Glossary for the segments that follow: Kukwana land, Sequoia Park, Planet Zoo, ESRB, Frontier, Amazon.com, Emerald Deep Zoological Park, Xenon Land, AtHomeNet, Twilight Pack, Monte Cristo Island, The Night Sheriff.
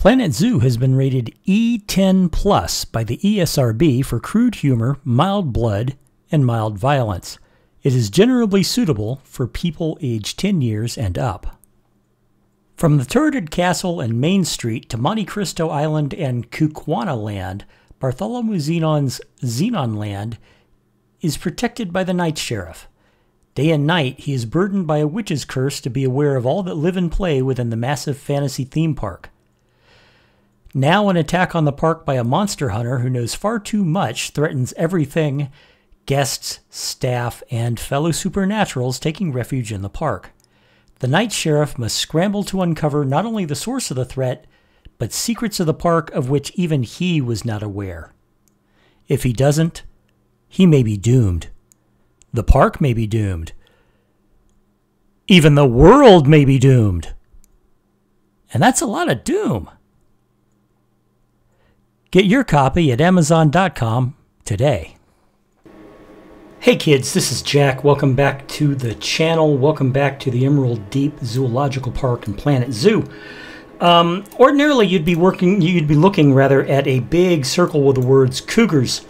Planet Zoo has been rated E10+ by the ESRB for crude humor, mild blood, and mild violence. It is generally suitable for people aged 10 years and up. From the turreted castle and Main Street to Monte Cristo Island and Kukwana Land, Bartholomew Xenon's Xenon Land is protected by the Night Sheriff. Day and night, he is burdened by a witch's curse to be aware of all that live and play within the massive fantasy theme park. Now an attack on the park by a monster hunter who knows far too much threatens everything, guests, staff, and fellow supernaturals taking refuge in the park. The Night Sheriff must scramble to uncover not only the source of the threat, but secrets of the park of which even he was not aware. If he doesn't, he may be doomed. The park may be doomed. Even the world may be doomed. And that's a lot of doom. Get your copy at Amazon.com today. Hey kids, this is Jack. Welcome back to the channel. Welcome back to the Emerald Deep Zoological Park and Planet Zoo. Ordinarily, you'd be looking at a big circle with the words cougars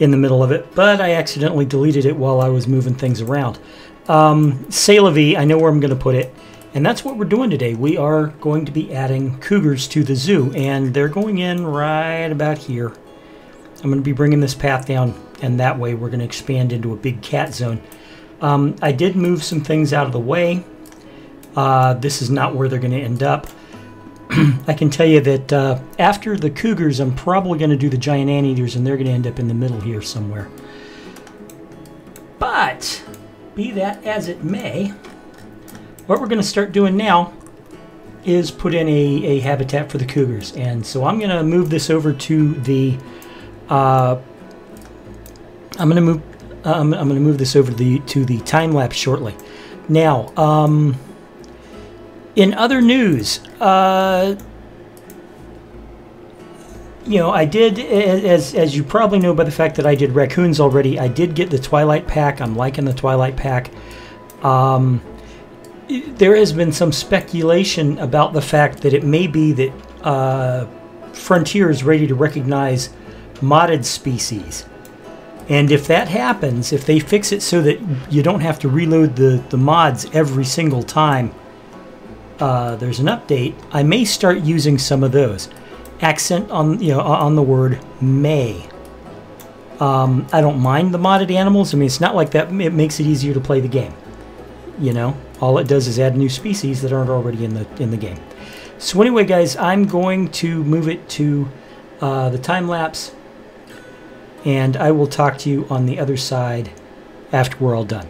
in the middle of it, but I accidentally deleted it while I was moving things around. C'est la vie, I know where I'm going to put it. And that's what we're doing today. We are going to be adding cougars to the zoo, and they're going in right about here. I'm going to be bringing this path down, and that way we're going to expand into a big cat zone. I did move some things out of the way. This is not where they're going to end up. I can tell you that after the cougars, I'm probably going to do the giant anteaters, and they're going to end up in the middle here somewhere. But, be that as it may, what we're going to start doing now is put in a habitat for the cougars. And so I'm going to move this over to the I'm going to move this over to the time lapse shortly. Now, in other news, you know, I did, as you probably know by the fact that I did raccoons already, I did get the Twilight Pack. I'm liking the Twilight Pack. There has been some speculation about the fact that it may be that Frontier is ready to recognize modded species. And if that happens, if they fix it so that you don't have to reload the mods every single time there's an update, I may start using some of those. Accent on, you know, on the word may. I don't mind the modded animals. I mean, it's not like that. It makes it easier to play the game, you know? All it does is add new species that aren't already in the game. So anyway, guys, I'm going to move it to the time-lapse, and I will talk to you on the other side after we're all done.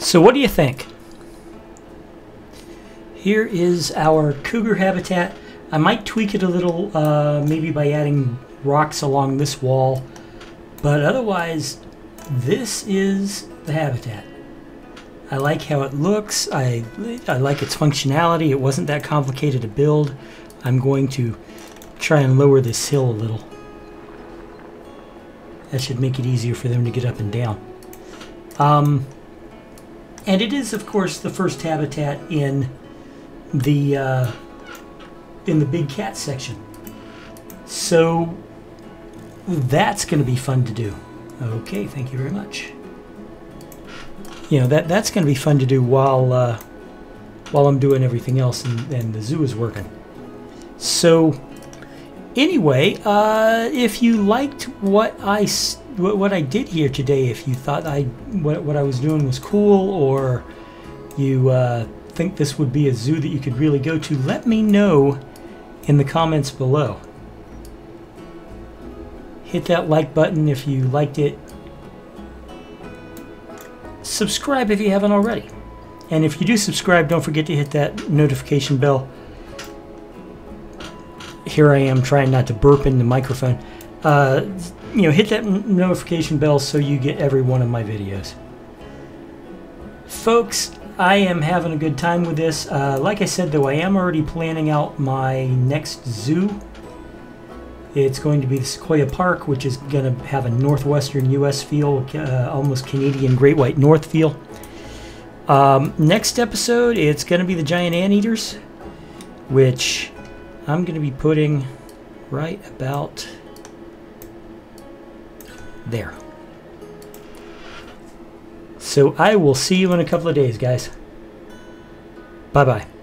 So what do you think? Here is our cougar habitat. I might tweak it a little, maybe by adding rocks along this wall, but otherwise this is the habitat. I like how it looks. I like its functionality. It wasn't that complicated to build. I'm going to try and lower this hill a little. That should make it easier for them to get up and down. And it is, of course, the first habitat in the big cat section. So that's going to be fun to do. Okay, thank you very much. You know, that's going to be fun to do while I'm doing everything else and the zoo is working. So anyway, if you liked what I did here today, if you thought what I was doing was cool, or you think this would be a zoo that you could really go to, let me know in the comments below. Hit that like button if you liked it. Subscribe if you haven't already. And if you do subscribe, don't forget to hit that notification bell. Here I am trying not to burp in the microphone. You know, hit that notification bell so you get every one of my videos. Folks, I am having a good time with this. Like I said, though, I am already planning out my next zoo. It's going to be the Sequoia Park, which is going to have a northwestern U.S. feel, almost Canadian Great White North feel. Next episode, it's going to be the giant anteaters, which I'm going to be putting right about there. So I will see you in a couple of days, guys. Bye-bye.